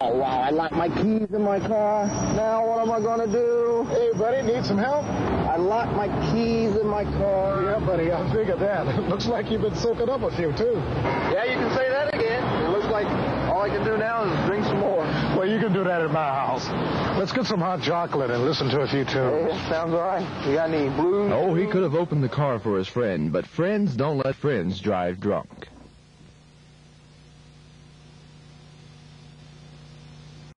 Oh, wow, I locked my keys in my car. Now what am I going to do? Hey, buddy, need some help? I locked my keys in my car. Yeah, buddy, I figured that. Looks like you've been soaking up a few, too. Yeah, you can say that again. It looks like all I can do now is drink some more. Well, you can do that at my house. Let's get some hot chocolate and listen to a few tunes. Yeah, sounds all right. You got any blues? Oh, he could have opened the car for his friend, but friends don't let friends drive drunk.